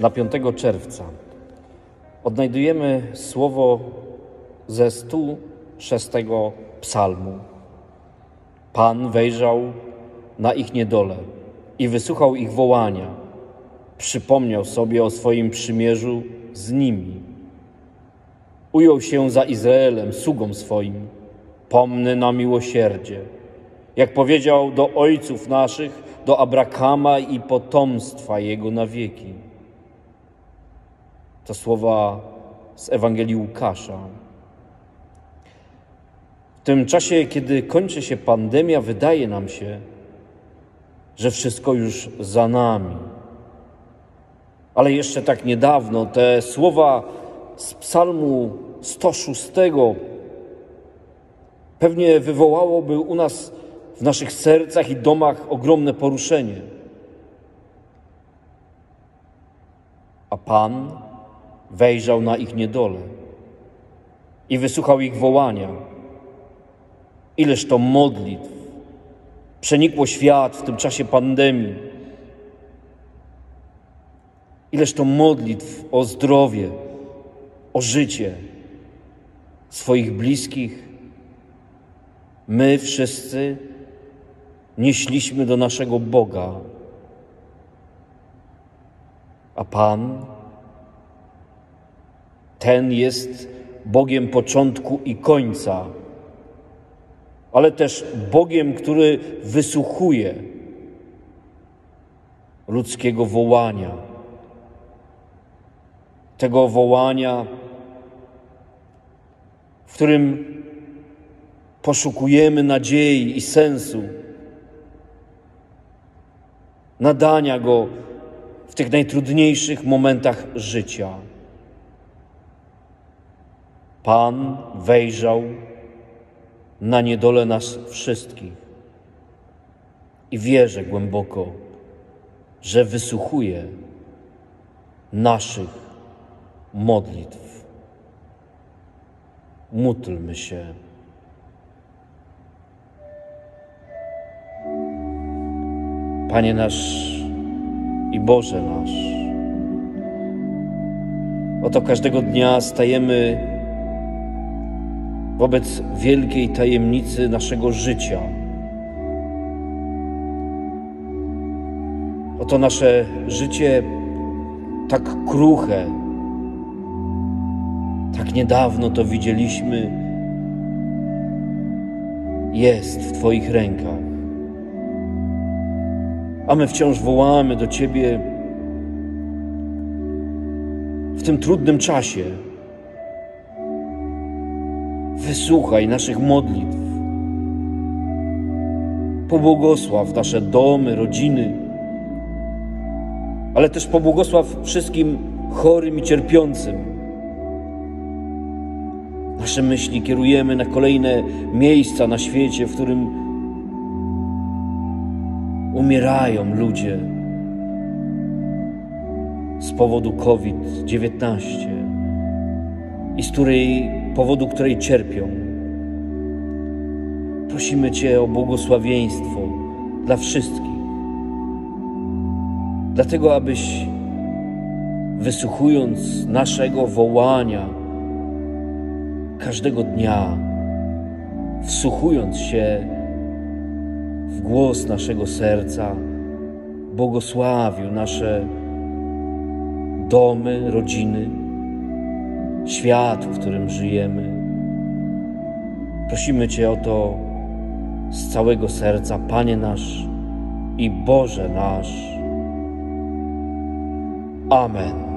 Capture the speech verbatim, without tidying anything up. na piątego czerwca odnajdujemy słowo ze stu szóstego psalmu. Pan wejrzał na ich niedolę i wysłuchał ich wołania. Przypomniał sobie o swoim przymierzu z nimi. Ujął się za Izraelem, sługą swoim, pomny na miłosierdzie. Jak powiedział do ojców naszych, do Abrahama i potomstwa jego na wieki. To słowa z Ewangelii Łukasza. W tym czasie, kiedy kończy się pandemia, wydaje nam się, że wszystko już za nami. Ale jeszcze tak niedawno te słowa z Psalmu sto szóstego pewnie wywołałoby u nas w naszych sercach i domach ogromne poruszenie. A Pan wejrzał na ich niedolę i wysłuchał ich wołania. Ileż to modlitw przenikło świat w tym czasie pandemii. Ileż to modlitw o zdrowie, o życie swoich bliskich. My wszyscy nieśliśmy do naszego Boga, a Pan, ten jest Bogiem początku i końca, ale też Bogiem, który wysłuchuje ludzkiego wołania, tego wołania, w którym poszukujemy nadziei i sensu, nadania go w tych najtrudniejszych momentach życia. Pan wejrzał na niedolę nas wszystkich i wierzę głęboko, że wysłuchuje naszych modlitw. Módlmy się. Panie nasz i Boże nasz, oto każdego dnia stajemy wobec wielkiej tajemnicy naszego życia. Oto nasze życie tak kruche, tak niedawno to widzieliśmy, jest w Twoich rękach. A my wciąż wołamy do Ciebie w tym trudnym czasie. Wysłuchaj naszych modlitw. Pobłogosław nasze domy, rodziny, ale też pobłogosław wszystkim chorym i cierpiącym. Nasze myśli kierujemy na kolejne miejsca na świecie, w którym umierają ludzie z powodu COVID dziewiętnaście i z której, powodu której cierpią. Prosimy Cię o błogosławieństwo dla wszystkich. Dlatego, abyś wysłuchując naszego wołania każdego dnia, wsłuchując się w głos naszego serca, błogosławił nasze domy, rodziny, świat, w którym żyjemy. Prosimy Cię o to z całego serca, Panie nasz i Boże nasz. Amen.